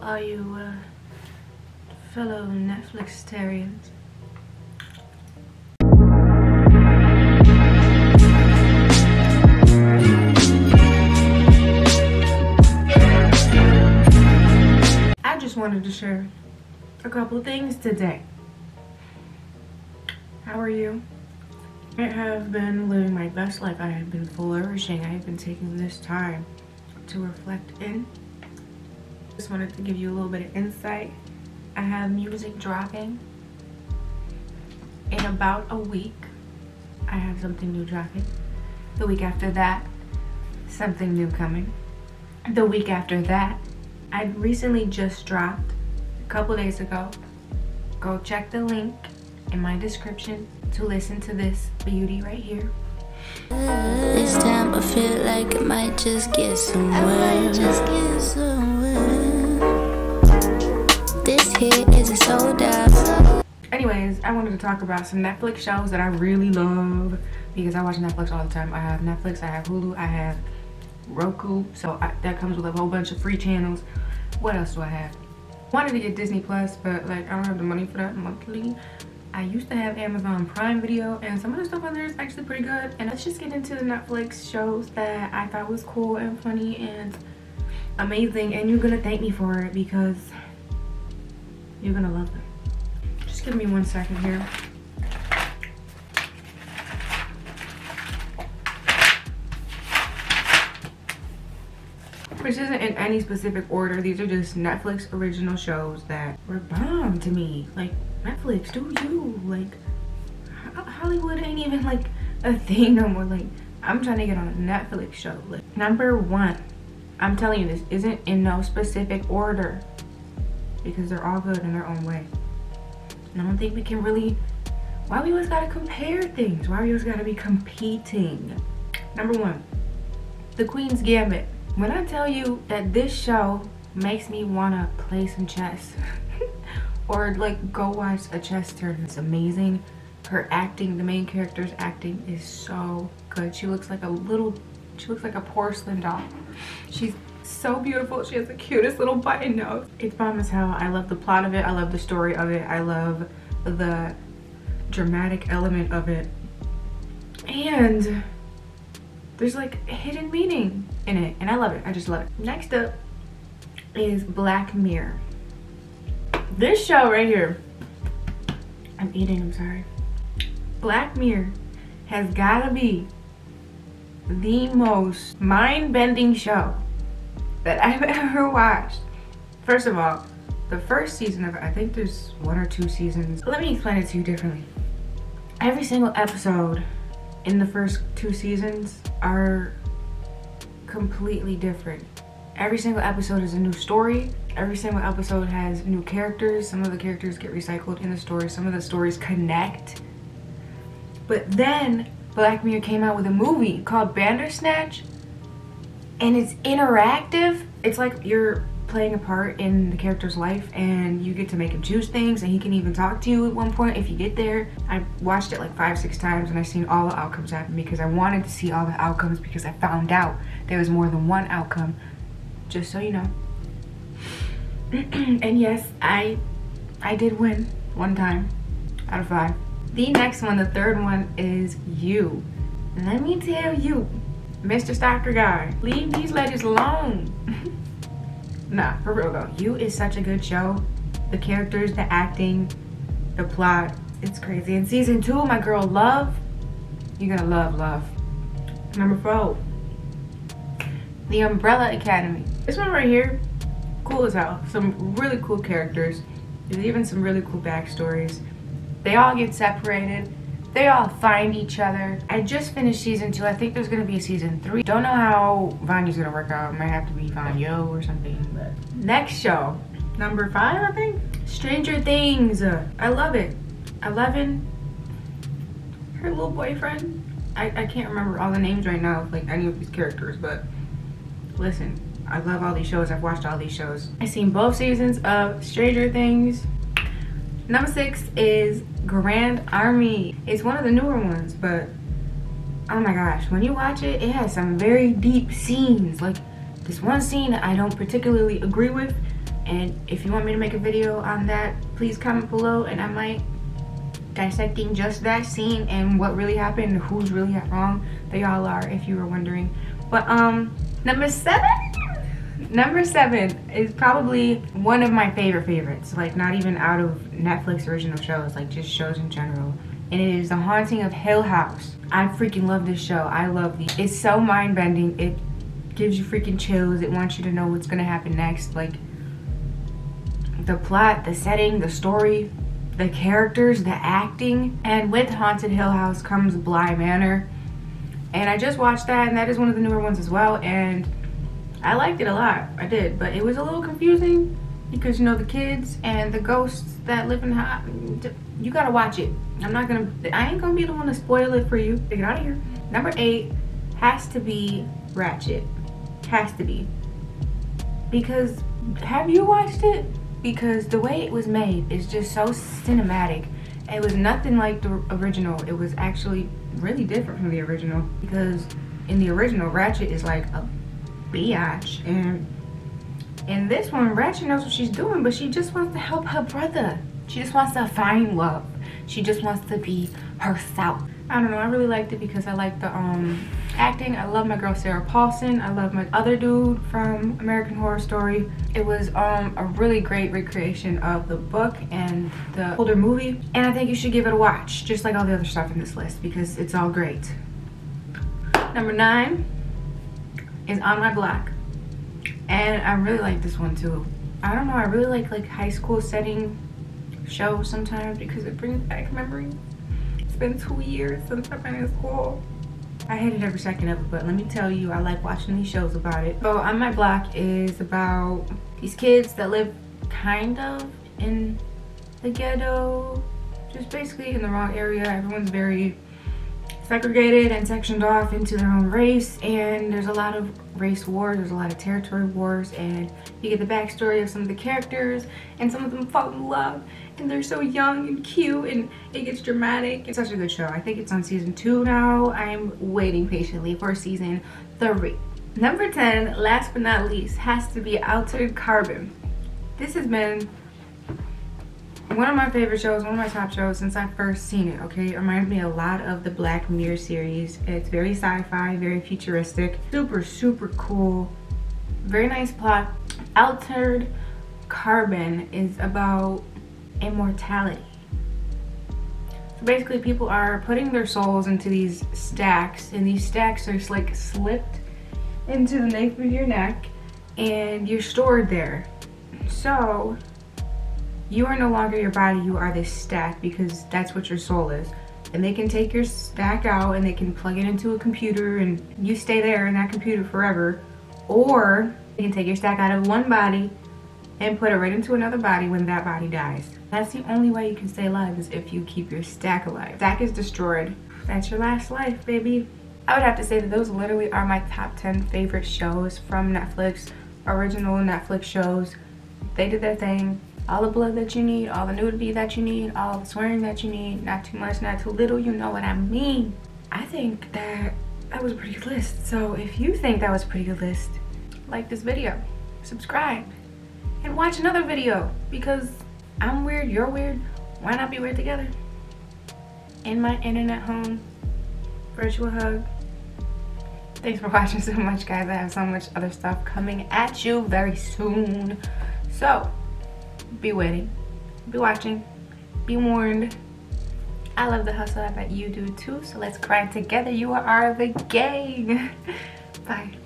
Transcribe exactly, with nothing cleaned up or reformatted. How are you, uh, fellow Netflixtarians? I just wanted to share a couple of things today. How are you? I have been living my best life. I have been flourishing. I have been taking this time to reflect in. Just wanted to give you a little bit of insight. I have music dropping in about a week. I have something new dropping. The week after that, something new coming. The week after that, I recently just dropped a couple days ago. Go check the link in my description to listen to this beauty right here. This time I feel like I might just get somewhere. I might just get somewhere. This here is a sold out. Anyways, I wanted to talk about some Netflix shows that I really love because I watch Netflix all the time. I have Netflix, I have Hulu, I have Roku, so I, that comes with a whole bunch of free channels. What else do I have? Wanted to get Disney Plus, but like I don't have the money for that monthly. I used to have Amazon Prime Video, and some of the stuff on there is actually pretty good. And let's just get into the Netflix shows that I thought was cool and funny and amazing, and you're gonna thank me for it because you're gonna love them. Just give me one second here. Which isn't in any specific order. These are just Netflix original shows that were bomb to me. Like, Netflix, do you? Like, Hollywood ain't even like a thing no more. Like, I'm trying to get on a Netflix show. Like, number one, I'm telling you, this isn't in no specific order because they're all good in their own way. And I don't think we can really, why we always gotta compare things? Why we always gotta be competing? Number one, The Queen's Gambit. When I tell you that this show makes me wanna play some chess, or like go watch a chess tournament. It's amazing. Her acting, the main character's acting is so good. She looks like a little, she looks like a porcelain doll. She's so beautiful. She has the cutest little button nose. It's bomb as hell. I love the plot of it. I love the story of it. I love the dramatic element of it. And there's like a hidden meaning in it. And I love it. I just love it. Next up is Black Mirror. This show right here, I'm eating, I'm sorry. Black Mirror has gotta be the most mind-bending show that I've ever watched. First of all, the first season of it, I think there's one or two seasons. Let me explain it to you differently. Every single episode in the first two seasons are completely different. Every single episode is a new story. Every single episode has new characters. Some of the characters get recycled in the story. Some of the stories connect. But then Black Mirror came out with a movie called Bandersnatch, and it's interactive. It's like you're playing a part in the character's life and you get to make him choose things, and he can even talk to you at one point if you get there. I watched it like five, six times and I've seen all the outcomes happen because I wanted to see all the outcomes because I found out there was more than one outcome, just so you know. And yes, I I did win one time out of five. The next one, the third one, is You. Let me tell you, Mister Stalker guy, leave these ladies alone. Nah, for real though, You is such a good show. The characters, the acting, the plot, it's crazy. In season two, my girl Love, you're gonna love Love. Number four, The Umbrella Academy. This one right here, cool as hell. Some really cool characters. There's even some really cool backstories. They all get separated. They all find each other. I just finished season two. I think there's gonna be a season three. Don't know how Vanya's gonna work out. It might have to be Vanya or something, but. Next show, number five, I think? Stranger Things. I love it. Eleven, her little boyfriend. I, I can't remember all the names right now of like any of these characters, but listen, I love all these shows. I've watched all these shows. I've seen both seasons of Stranger Things. Number six is Grand Army. It's one of the newer ones, but oh my gosh, when you watch it, it has some very deep scenes. Like this one scene I don't particularly agree with, And if you want me to make a video on that, please comment below and I might dissecting just that scene and what really happened, who's really at wrong. They all are, if you were wondering. But um number seven number seven is probably one of my favorite favorites, like not even out of Netflix original shows, like just shows in general, and it is The Haunting of Hill House. I freaking love this show. I love it. It's so mind-bending. It gives you freaking chills. It wants you to know what's gonna happen next, like the plot, the setting, the story, the characters, the acting. And with Haunted Hill House comes Bly Manor, and I just watched that, and that is one of the newer ones as well, and I liked it a lot. I did, but it was a little confusing because, you know, the kids and the ghosts that live in high, you gotta watch it. I'm not gonna, I ain't gonna be the one to spoil it for you. Get out of here. Number eight has to be Ratched. Has to be. Because, have you watched it? Because the way it was made is just so cinematic. It was nothing like the original. It was actually really different from the original, because in the original, Ratched is like a biatch, and in this one, Ratched knows what she's doing, but she just wants to help her brother. She just wants to find love. She just wants to be herself. I don't know, I really liked it because I like the um acting. I love my girl Sarah Paulson. I love my other dude from American Horror Story. It was um a really great recreation of the book and the older movie, and I think you should give it a watch, just like all the other stuff in this list, because it's all great. Number nine is On My Block, and I really like this one too. I don't know, I really like like high school setting shows sometimes because it brings back memories. It's been two years since I've been in school. I hated every second of it, but let me tell you, I like watching these shows about it. So On My Block is about these kids that live kind of in the ghetto, just basically in the wrong area. Everyone's very segregated and sectioned off into their own race, and there's a lot of race wars, there's a lot of territory wars, and you get the backstory of some of the characters, and some of them fall in love, and they're so young and cute, and it gets dramatic. It's such a good show. I think it's on season two now. I'm waiting patiently for season three. Number ten, last but not least, has to be Altered Carbon. This has been one of my favorite shows, one of my top shows since I first seen it, okay? It reminds me a lot of the Black Mirror series. It's very sci-fi, very futuristic, super, super cool, very nice plot. Altered Carbon is about immortality. So basically people are putting their souls into these stacks, and these stacks are like slipped into the nape of your neck, and you're stored there. So you are no longer your body, you are this stack, because that's what your soul is. And they can take your stack out and they can plug it into a computer and you stay there in that computer forever. Or they can take your stack out of one body and put it right into another body when that body dies. That's the only way you can stay alive, is if you keep your stack alive. Stack is destroyed. That's your last life, baby. I would have to say that those literally are my top ten favorite shows from Netflix, original Netflix shows. They did their thing. All the blood that you need, all the nudity that you need, all the swearing that you need, not too much, not too little, you know what I mean. I think that that was a pretty good list. So if you think that was a pretty good list, like this video, subscribe, and watch another video, because I'm weird, you're weird, why not be weird together? In my internet home, virtual hug. Thanks for watching so much, guys. I have so much other stuff coming at you very soon. So be waiting, be watching, be warned. I love the hustle, I bet you do too, so let's grind together. You are the gang. Bye.